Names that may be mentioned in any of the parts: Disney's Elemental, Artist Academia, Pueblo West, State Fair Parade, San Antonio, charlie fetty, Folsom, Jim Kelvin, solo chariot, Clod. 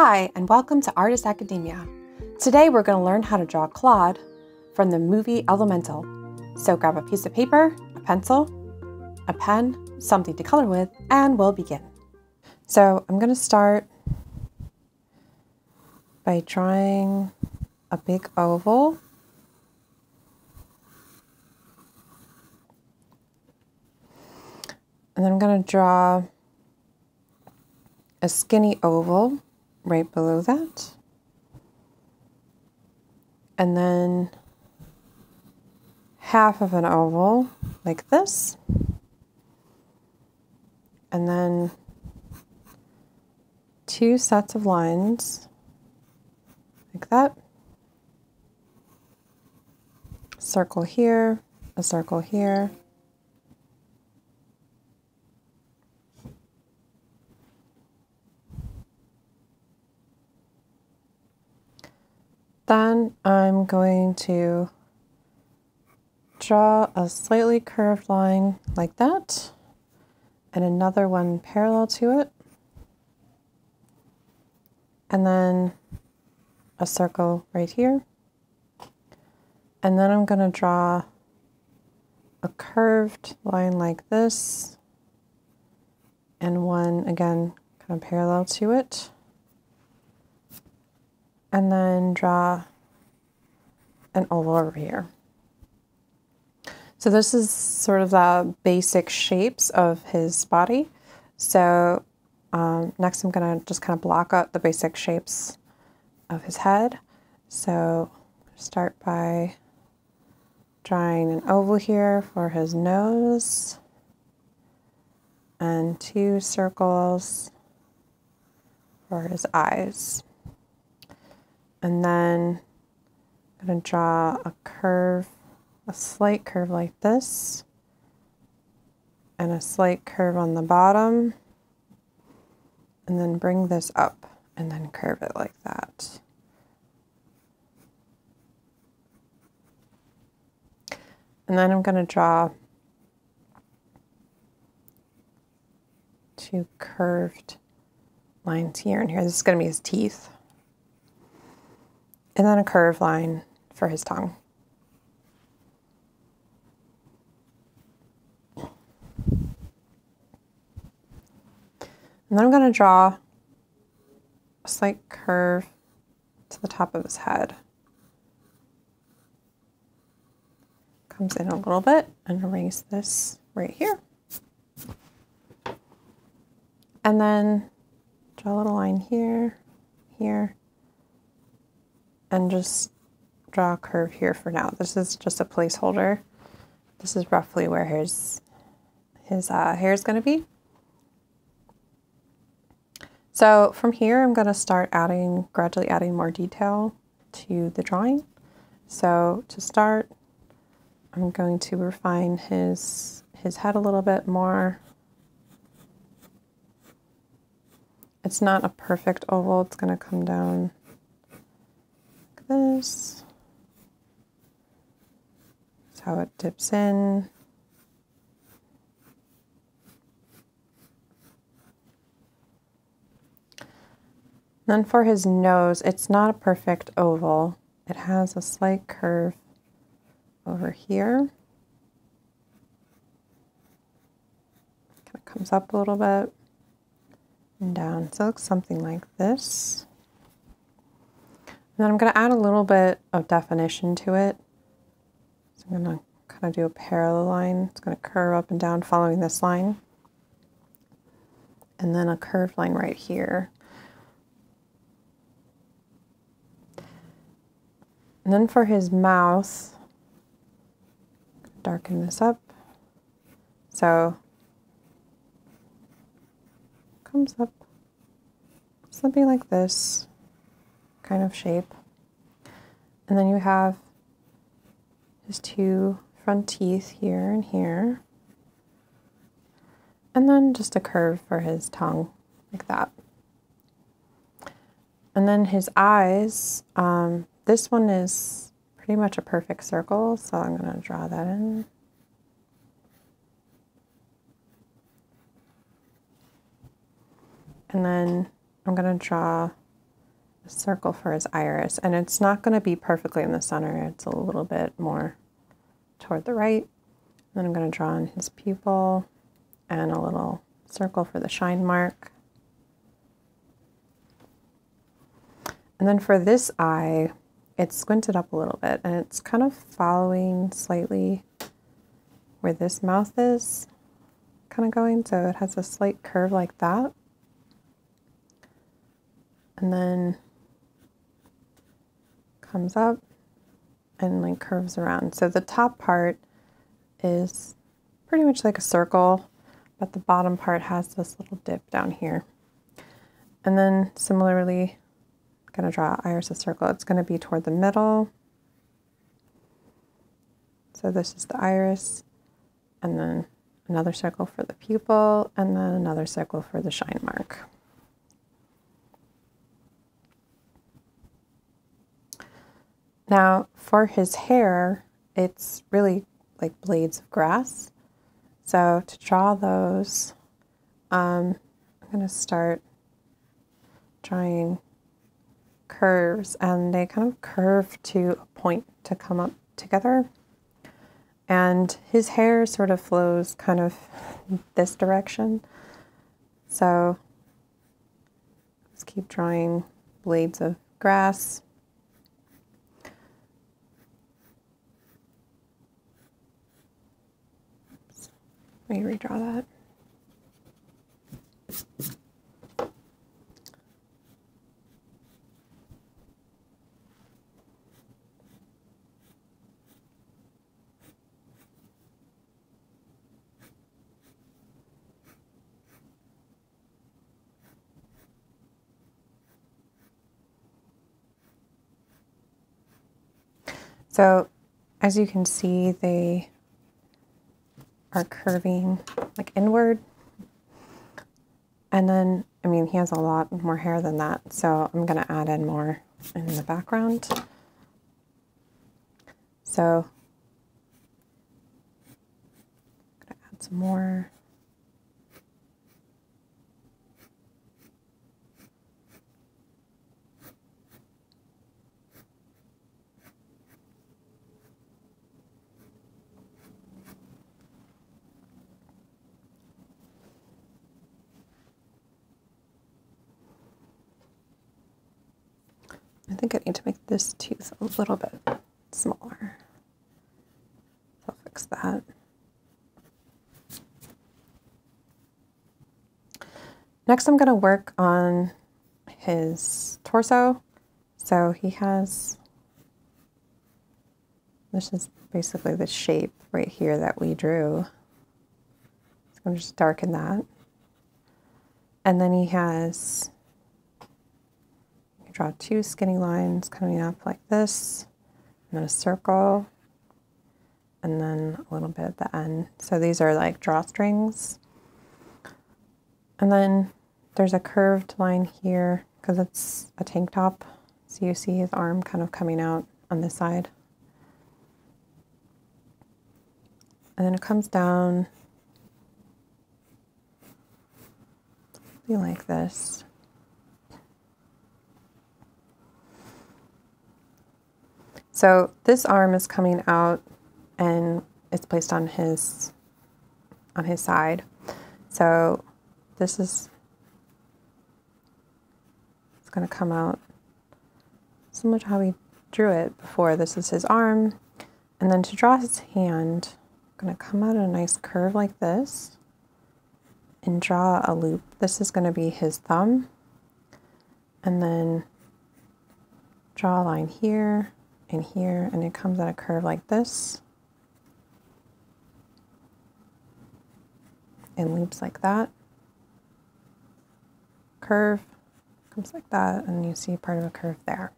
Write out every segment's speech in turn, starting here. Hi, and welcome to Artist Academia. Today we're going to learn how to draw Clod from the movie Elemental. So grab a piece of paper, a pencil, a pen, something to color with, and we'll begin. So I'm going to start by drawing a big oval. And then I'm going to draw a skinny oval right below that. And then half of an oval like this. And then two sets of lines like that. Circle here, a circle here. Then I'm going to draw a slightly curved line like that, and another one parallel to it, and then a circle right here. And then I'm going to draw a curved line like this, and one again kind of parallel to it. And then draw an oval over here. So this is sort of the basic shapes of his body. So next I'm gonna just kind of block out the basic shapes of his head. So start by drawing an oval here for his nose and two circles for his eyes. And then I'm going to draw a curve, a slight curve like this, and a slight curve on the bottom, and then bring this up and then curve it like that. And then I'm going to draw two curved lines here and here. This is going to be his teeth. And then a curved line for his tongue. And then I'm going to draw a slight curve to the top of his head. Comes in a little bit and erase this right here. And then draw a little line here, here. And just draw a curve here for now. This is just a placeholder. This is roughly where his hair is going to be. So from here, I'm going to start gradually adding more detail to the drawing. So to start, I'm going to refine his head a little bit more. It's not a perfect oval. It's going to come down this. That's how it dips in. Then for his nose, it's not a perfect oval. It has a slight curve over here. Kind of comes up a little bit and down. So it looks something like this. And then I'm going to add a little bit of definition to it. So I'm going to kind of do a parallel line. It's going to curve up and down following this line. And then a curved line right here. And then for his mouth, darken this up. So it comes up something like this kind of shape. And then you have his two front teeth here and here. And then just a curve for his tongue like that. And then his eyes, this one is pretty much a perfect circle, so I'm going to draw that in. And then I'm going to draw circle for his iris, and it's not going to be perfectly in the center. It's a little bit more toward the right. And then I'm going to draw in his pupil and a little circle for the shine mark. And then for this eye, it's squinted up a little bit, and it's kind of following slightly where this mouth is kind of going, so it has a slight curve like that. And then comes up and like curves around. So the top part is pretty much like a circle, but the bottom part has this little dip down here. And then similarly, I'm gonna draw iris a circle. It's gonna be toward the middle. So this is the iris, and then another circle for the pupil, and then another circle for the shine mark. Now for his hair, it's really like blades of grass. So to draw those, I'm going to start drawing curves, and they kind of curve to a point to come up together. And his hair sort of flows kind of this direction. So let's keep drawing blades of grass. Let me redraw that. So, as you can see, they are curving like inward, and then I mean he has a lot more hair than that, so I'm gonna add in more in the background. So I'm gonna add some more. I think I need to make this tooth a little bit smaller. So I'll fix that. Next, I'm going to work on his torso. So he has, this is basically the shape right here that we drew. So I'm just darken that. And then he has, draw two skinny lines coming up like this, and then a circle, and then a little bit at the end. So these are like drawstrings. And then there's a curved line here because it's a tank top. So you see his arm kind of coming out on this side. And then it comes down something like this. So this arm is coming out and it's placed on his side. So this is, it's gonna come out similar to how we drew it before. This is his arm. And then to draw his hand, I'm gonna come out in a nice curve like this and draw a loop. This is gonna be his thumb. And then draw a line here and here, and it comes at a curve like this and loops like that. Curve comes like that, and you see part of a curve there.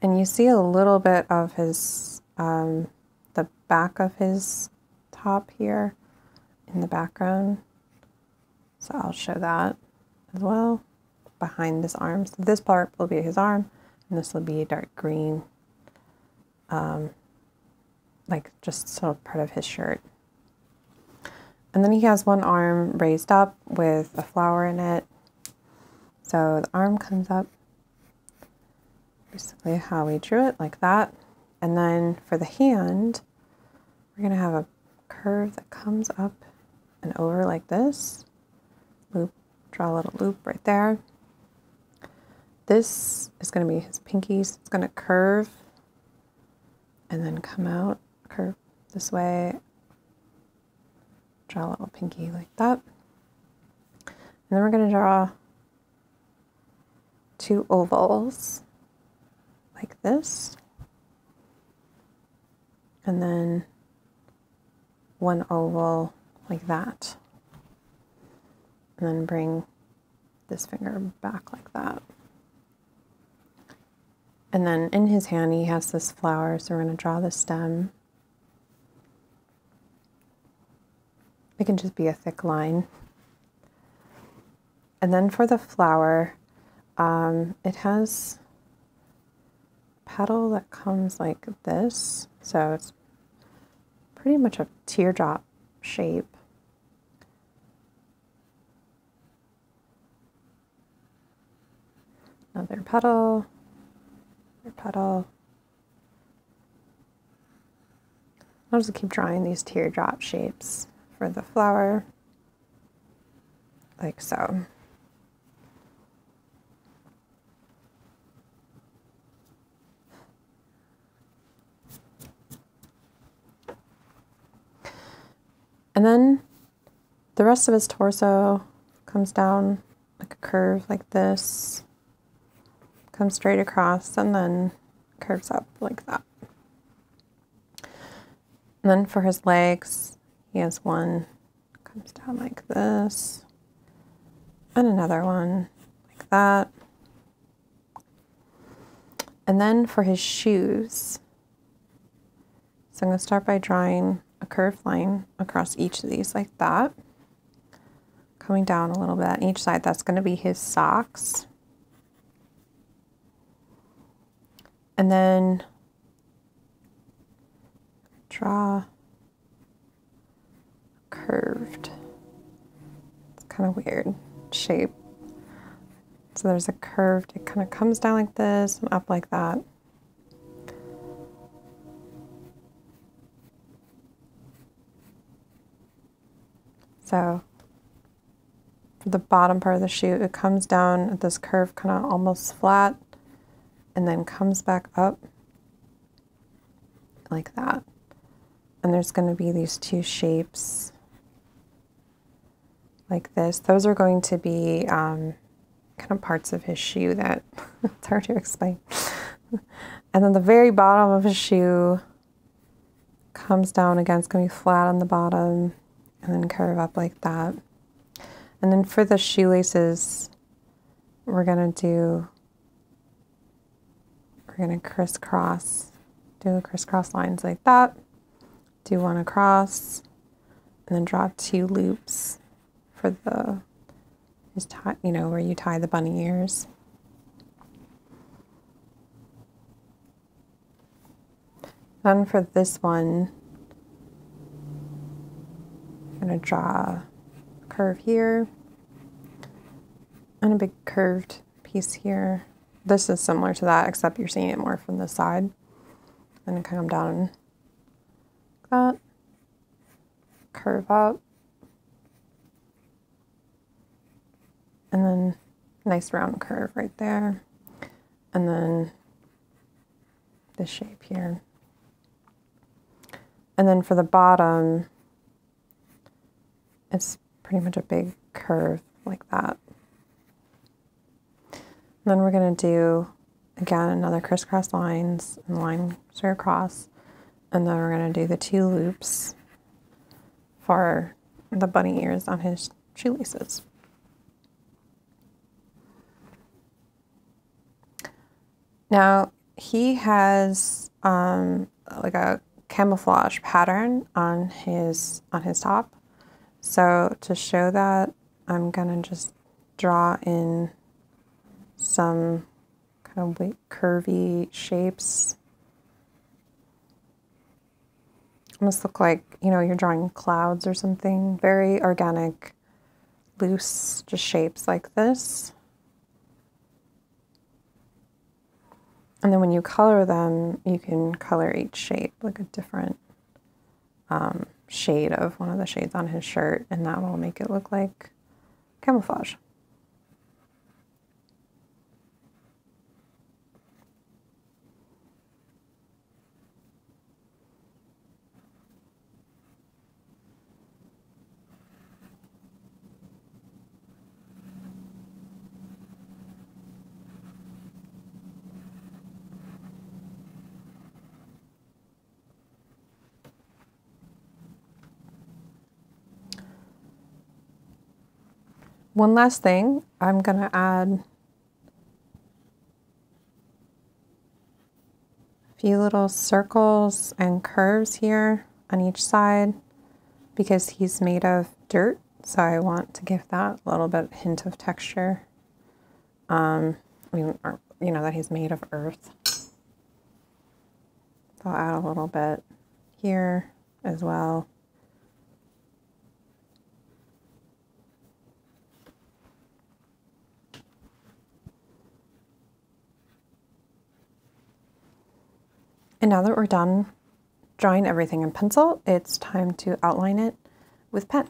And you see a little bit of his the back of his top here in the background, so I'll show that as well. Behind this arm. So this part will be his arm, and this will be dark green, like just sort of part of his shirt. And then he has one arm raised up with a flower in it, So the arm comes up basically how we drew it, like that. And then for the hand, we're gonna have a curve that comes up and over like this. Loop, draw a little loop right there. This is gonna be his pinkies. It's gonna curve and then come out, curve this way. Draw a little pinky like that. And then we're gonna draw two ovals like this. And then one oval like that. And then bring this finger back like that. And then in his hand, he has this flower, so we're gonna draw the stem. It can just be a thick line. And then for the flower, it has a petal that comes like this. So it's pretty much a teardrop shape. Another petal, another petal. I'll just keep drawing these teardrop shapes for the flower, like so. And then the rest of his torso comes down like a curve like this, comes straight across and then curves up like that. And then for his legs, he has one, comes down like this, and another one like that. And then for his shoes, so I'm going to start by drawing a curved line across each of these like that, coming down a little bit on each side. That's going to be his socks. And then draw curved, it's kind of weird shape. So there's a curved, it kind of comes down like this and up like that. So for the bottom part of the shoe, it comes down at this curve, kind of almost flat, and then comes back up like that. And there's going to be these two shapes like this. Those are going to be kind of parts of his shoe that it's hard to explain. And then the very bottom of his shoe comes down again. It's going to be flat on the bottom and then curve up like that. And then for the shoelaces, we're going to crisscross, do crisscross lines like that. Do one across and then draw two loops for the, just tie, you know, where you tie the bunny ears. Then for this one, I'm gonna draw a curve here and a big curved piece here. This is similar to that, except you're seeing it more from the side. Then come down like that, curve up. And then nice round curve right there. And then this shape here. And then for the bottom, it's pretty much a big curve like that. And then we're gonna do, again, another crisscross lines and line straight across. And then we're gonna do the two loops for the bunny ears on his shoelaces. Now, he has like a camouflage pattern on his top. So to show that, I'm gonna just draw in some kind of curvy shapes. Almost look like, you know, you're drawing clouds or something. Very organic, loose, just shapes like this. And then when you color them, you can color each shape, like a different shade of one of the shades on his shirt, and that will make it look like camouflage. One last thing, I'm gonna add a few little circles and curves here on each side because he's made of dirt, so I want to give that a little bit of hint of texture. I mean, you know, that he's made of earth. So I'll add a little bit here as well. And now that we're done drawing everything in pencil, it's time to outline it with pen.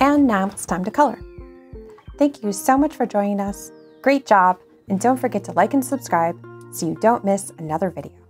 And now it's time to color. Thank you so much for joining us. Great job, and don't forget to like and subscribe so you don't miss another video.